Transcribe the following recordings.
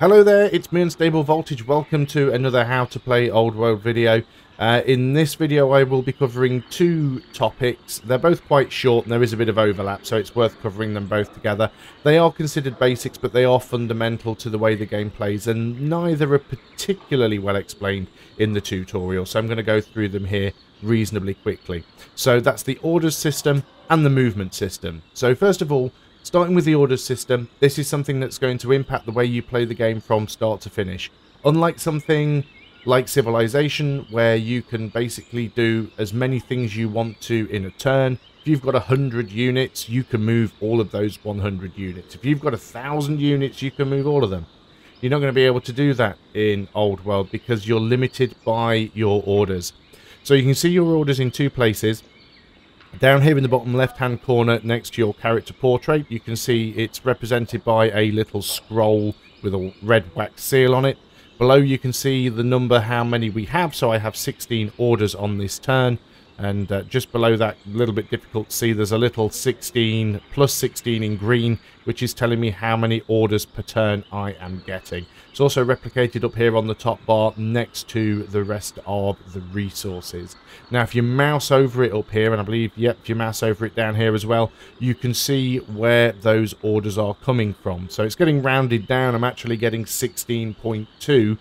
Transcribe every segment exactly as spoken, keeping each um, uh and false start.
Hello there, it's me, Unstable Voltage. Welcome to another How to Play Old World video. Uh, in this video I will be covering two topics. They're both quite short and there is a bit of overlap, so it's worth covering them both together. They are considered basics, but they are fundamental to the way the game plays, and neither are particularly well explained in the tutorial, so I'm going to go through them here reasonably quickly. So that's the orders system and the movement system. So first of all, starting with the orders system, this is something that's going to impact the way you play the game from start to finish. Unlike something like Civilization, where you can basically do as many things you want to in a turn, if you've got one hundred units, you can move all of those one hundred units. If you've got one thousand units, you can move all of them. You're not going to be able to do that in Old World because you're limited by your orders. So you can see your orders in two places. Down here in the bottom left-hand corner next to your character portrait, you can see it's represented by a little scroll with a red wax seal on it. Below you can see the number, how many we have, so I have sixteen orders on this turn. And uh, just below that, a little bit difficult to see, there's a little sixteen plus sixteen in green, which is telling me how many orders per turn I am getting. It's also replicated up here on the top bar next to the rest of the resources. Now, if you mouse over it up here, and I believe, yep, if you mouse over it down here as well, you can see where those orders are coming from. So it's getting rounded down. I'm actually getting sixteen point two.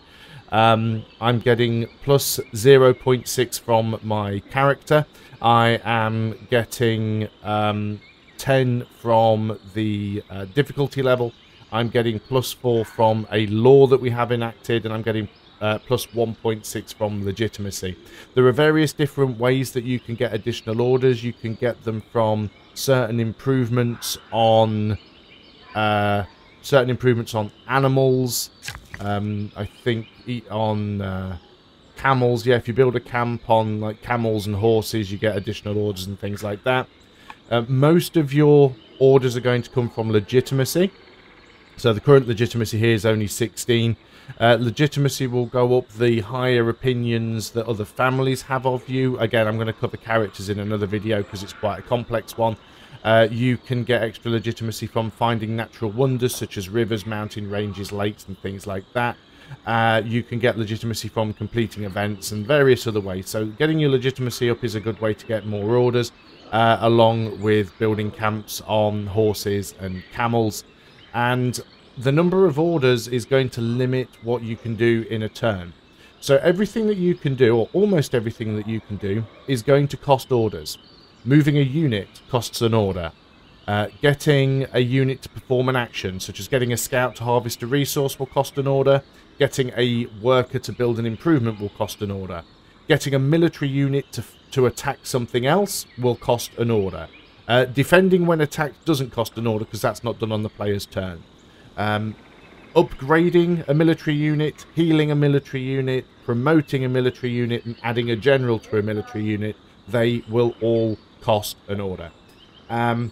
Um, I'm getting plus zero point six from my character. I am getting um, ten from the uh, difficulty level. I'm getting plus four from a law that we have enacted, and I'm getting uh, plus one point six from legitimacy. There are various different ways that you can get additional orders. You can get them from certain improvements on uh, certain improvements on animals. Um, I think eat on uh, camels. Yeah, if you build a camp on like camels and horses, you get additional orders and things like that. Uh, most of your orders are going to come from legitimacy. So the current legitimacy here is only sixteen. Uh, legitimacy will go up the higher opinions that other families have of you. Again, I'm going to cover characters in another video because it's quite a complex one. Uh, you can get extra legitimacy from finding natural wonders such as rivers, mountain ranges, lakes and things like that. Uh, you can get legitimacy from completing events and various other ways. So getting your legitimacy up is a good way to get more orders, uh, along with building camps on horses and camels. And the number of orders is going to limit what you can do in a turn. So everything that you can do, or almost everything that you can do, is going to cost orders. Moving a unit costs an order. Uh, getting a unit to perform an action, such as getting a scout to harvest a resource, will cost an order. Getting a worker to build an improvement will cost an order. Getting a military unit to, to attack something else will cost an order. Uh, defending when attacked doesn't cost an order because that's not done on the player's turn. Um, upgrading a military unit, healing a military unit, promoting a military unit, and adding a general to a military unit, they will all cost an order. Um,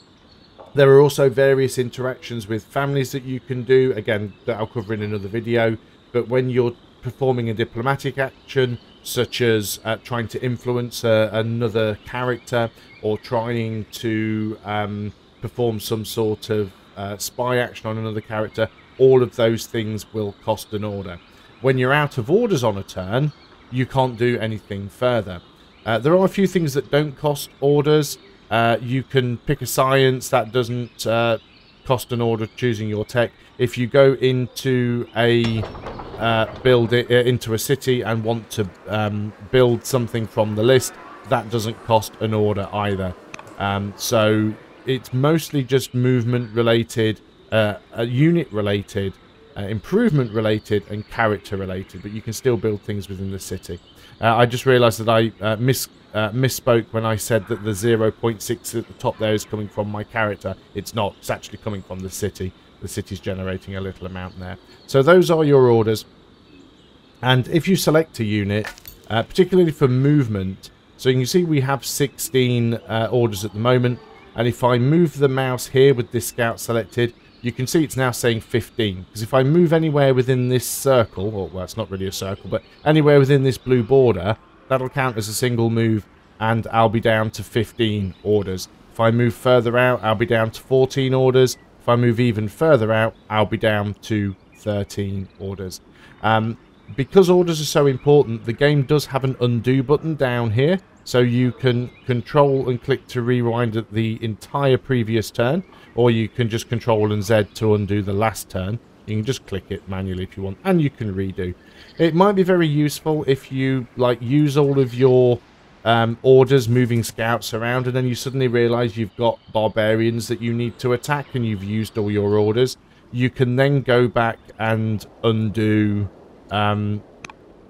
there are also various interactions with families that you can do, again, that I'll cover in another video. But when you're performing a diplomatic action, such as uh, trying to influence uh, another character, or trying to um, perform some sort of uh, spy action on another character, all of those things will cost an order. When you're out of orders on a turn, you can't do anything further. Uh, there are a few things that don't cost orders. Uh, you can pick a science that doesn't uh, cost an order. Choosing your tech, if you go into a uh, build it, uh, into a city and want to um, build something from the list, that doesn't cost an order either. Um, so it's mostly just movement related, uh, unit related, uh, improvement related, and character related. But you can still build things within the city. Uh, I just realised that I uh, mis uh, misspoke when I said that the zero point six at the top there is coming from my character. It's not. It's actually coming from the city. The city's generating a little amount there. So those are your orders. And if you select a unit, uh, particularly for movement, so you can see we have sixteen uh, orders at the moment. And if I move the mouse here with this scout selected, you can see it's now saying fifteen, because if I move anywhere within this circle, or well, it's not really a circle, but anywhere within this blue border, that'll count as a single move, and I'll be down to fifteen orders. If I move further out, I'll be down to fourteen orders. If I move even further out, I'll be down to thirteen orders. Um, because orders are so important, the game does have an undo button down here, so you can control and click to rewind at the entire previous turn, or you can just control and Z to undo the last turn. You can just click it manually if you want, and you can redo. It might be very useful if you like use all of your um, orders moving scouts around, and then you suddenly realize you've got barbarians that you need to attack and you've used all your orders. You can then go back and undo um,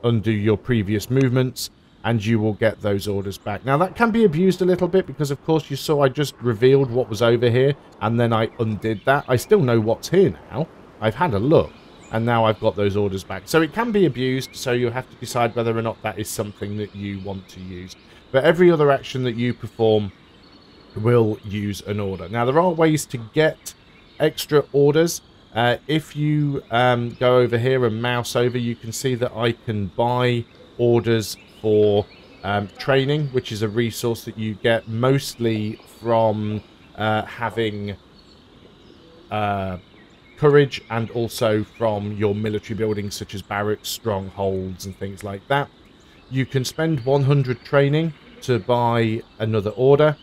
undo your previous movements, and you will get those orders back. Now, that can be abused a little bit because, of course, you saw I just revealed what was over here, and then I undid that. I still know what's here now. I've had a look, and now I've got those orders back. So it can be abused, so you'll have to decide whether or not that is something that you want to use. But every other action that you perform will use an order. Now, there are ways to get extra orders. Uh, if you um, go over here and mouse over, you can see that I can buy orders for um, training, which is a resource that you get mostly from uh, having... Uh, courage, and also from your military buildings such as barracks, strongholds, and things like that. You can spend one hundred training to buy another order.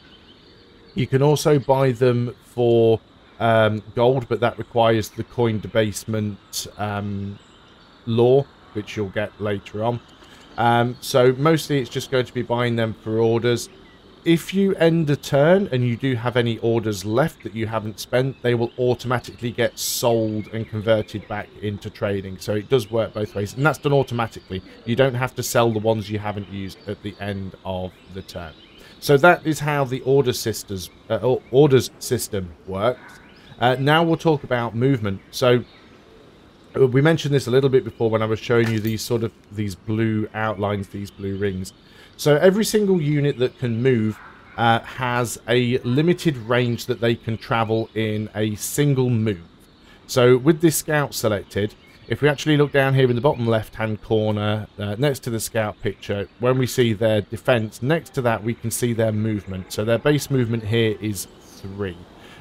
You can also buy them for um, gold, but that requires the coin debasement um, law, which you'll get later on. Um, so mostly it's just going to be buying them for orders. If you end a turn and you do have any orders left that you haven't spent, they will automatically get sold and converted back into trading. So it does work both ways, and that's done automatically. You don't have to sell the ones you haven't used at the end of the turn. So that is how the order sisters, uh, orders system works. Uh, now we'll talk about movement. So we mentioned this a little bit before when I was showing you these sort of these blue outlines, these blue rings. So every single unit that can move uh, has a limited range that they can travel in a single move. So with this scout selected, if we actually look down here in the bottom left-hand corner, uh, next to the scout picture, when we see their defense, next to that we can see their movement. So their base movement here is three.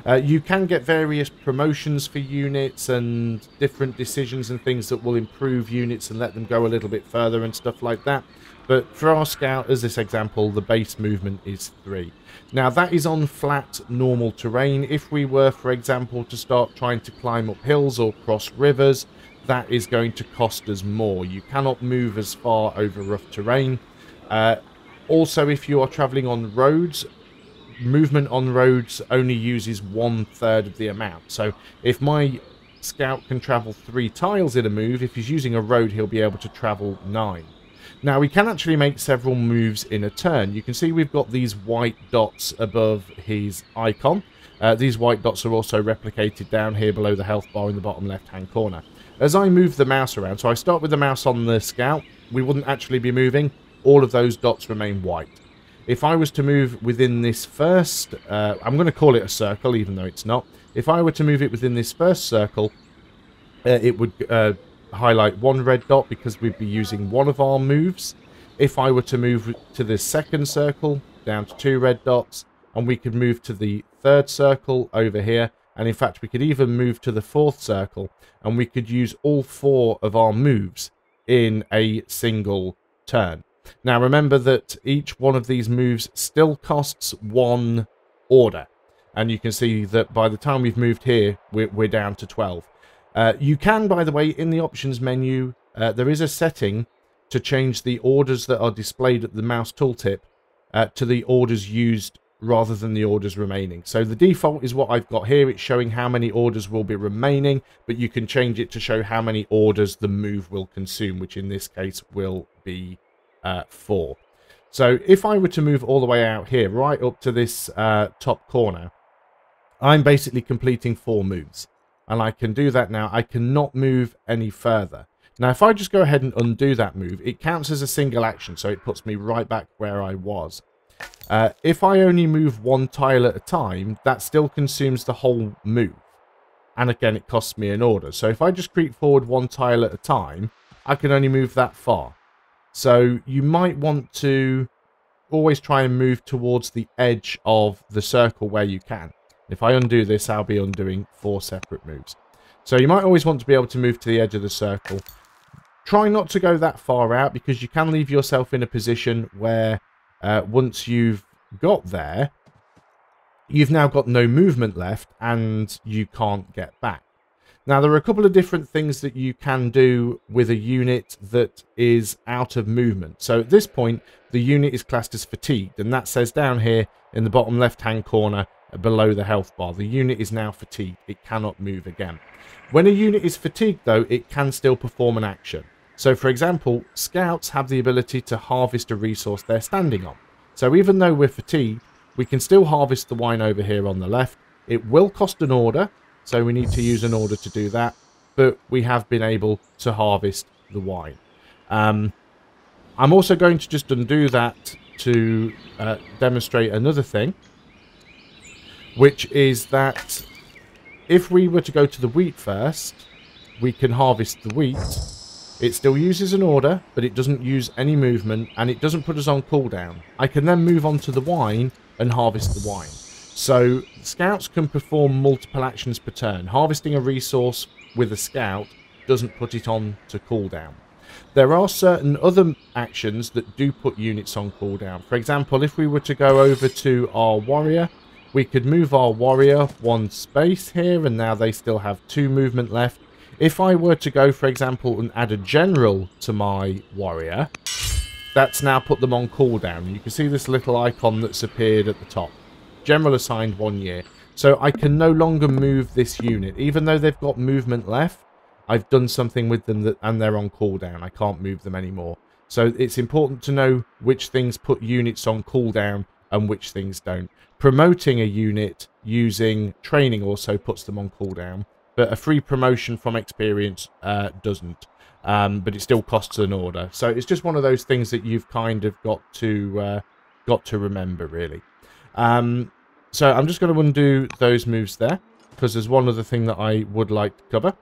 Uh, you can get various promotions for units and different decisions and things that will improve units and let them go a little bit further and stuff like that. But for our scout, as this example, the base movement is three. Now, that is on flat, normal terrain. If we were, for example, to start trying to climb up hills or cross rivers, that is going to cost us more. You cannot move as far over rough terrain. Uh, also, if you are traveling on roads, movement on roads only uses one-third of the amount. So if my scout can travel three tiles in a move, if he's using a road, he'll be able to travel nine. Now, we can actually make several moves in a turn. You can see we've got these white dots above his icon. Uh, these white dots are also replicated down here below the health bar in the bottom left-hand corner. As I move the mouse around, so I start with the mouse on the scout, we wouldn't actually be moving. All of those dots remain white. If I was to move within this first... Uh, I'm going to call it a circle, even though it's not. If I were to move it within this first circle, uh, it would... Uh, highlight one red dot because we'd be using one of our moves. If I were to move to the second circle, down to two red dots, and we could move to the third circle over here, and in fact we could even move to the fourth circle, and we could use all four of our moves in a single turn. Now, remember that each one of these moves still costs one order, and you can see that by the time we've moved here, we're, we're down to twelve. Uh, you can, by the way, in the options menu, uh, there is a setting to change the orders that are displayed at the mouse tooltip uh, to the orders used rather than the orders remaining. So the default is what I've got here. It's showing how many orders will be remaining, but you can change it to show how many orders the move will consume, which in this case will be uh, four. So if I were to move all the way out here, right up to this uh, top corner, I'm basically completing four moves. And I can do that now. I cannot move any further. Now, if I just go ahead and undo that move, it counts as a single action, so it puts me right back where I was. Uh, if I only move one tile at a time, that still consumes the whole move. And again, it costs me an order. So if I just creep forward one tile at a time, I can only move that far. So you might want to always try and move towards the edge of the circle where you can. If I undo this, I'll be undoing four separate moves. So you might always want to be able to move to the edge of the circle. Try not to go that far out, because you can leave yourself in a position where uh, once you've got there, you've now got no movement left and you can't get back. Now, there are a couple of different things that you can do with a unit that is out of movement. So at this point, the unit is classed as fatigued, and that says down here in the bottom left-hand corner below the health bar, the unit is now fatigued. It cannot move again. When a unit is fatigued, though, it can still perform an action. So, for example, scouts have the ability to harvest a resource they're standing on. So even though we're fatigued, we can still harvest the wine over here on the left. It will cost an order. So we need to use an order to do that, but we have been able to harvest the wine. Um, I'm also going to just undo that to uh, demonstrate another thing, which is that if we were to go to the wheat first, we can harvest the wheat. It still uses an order, but it doesn't use any movement, and it doesn't put us on cooldown. I can then move on to the wine and harvest the wine. So scouts can perform multiple actions per turn. Harvesting a resource with a scout doesn't put it on to cooldown. There are certain other actions that do put units on cooldown. For example, if we were to go over to our warrior, we could move our warrior one space here, and now they still have two movement left. If I were to go, for example, and add a general to my warrior, that's now put them on cooldown. You can see this little icon that's appeared at the top. General assigned one year. So I can no longer move this unit. Even though they've got movement left, I've done something with them that, and they're on cooldown. I can't move them anymore. So it's important to know which things put units on cooldown and which things don't. Promoting a unit using training also puts them on cooldown, but a free promotion from experience uh, doesn't. Um, but it still costs an order. So it's just one of those things that you've kind of got to, uh, got to remember, really. Um, so I'm just going to undo those moves there, because there's one other thing that I would like to cover.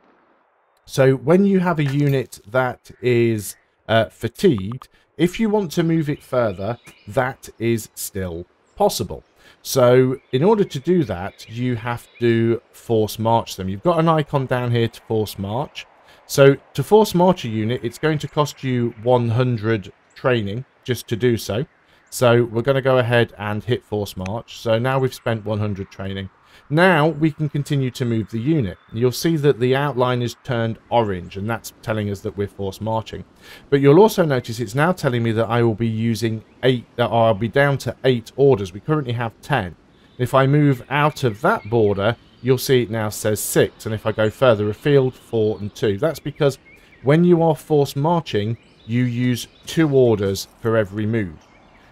So when you have a unit that is uh, fatigued, if you want to move it further, that is still possible. So in order to do that, you have to force march them. You've got an icon down here to force march. So to force march a unit, it's going to cost you one hundred training just to do so. So we're going to go ahead and hit force march. So now we've spent one hundred training. Now we can continue to move the unit. You'll see that the outline is turned orange, and that's telling us that we're force marching. But you'll also notice it's now telling me that I will be using eight, that I'll be down to eight orders. We currently have ten. If I move out of that border, you'll see it now says six. And if I go further afield, four and two. That's because when you are force marching, you use two orders for every move.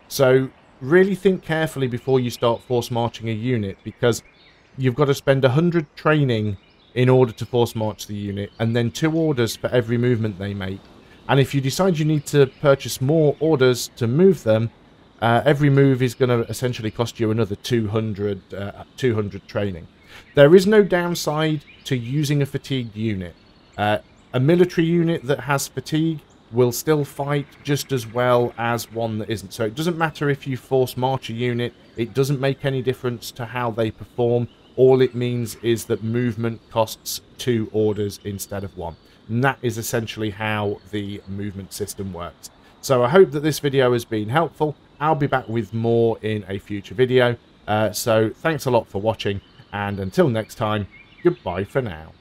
So really think carefully before you start force marching a unit, because you've got to spend one hundred training in order to force march the unit, and then two orders for every movement they make. And if you decide you need to purchase more orders to move them, uh, every move is going to essentially cost you another two hundred training. There is no downside to using a fatigued unit. Uh, a military unit that has fatigue will still fight just as well as one that isn't. So it doesn't matter if you force march a unit. It doesn't make any difference to how they perform. All it means is that movement costs two orders instead of one. And that is essentially how the movement system works. So I hope that this video has been helpful. I'll be back with more in a future video. Uh, so thanks a lot for watching. And until next time, goodbye for now.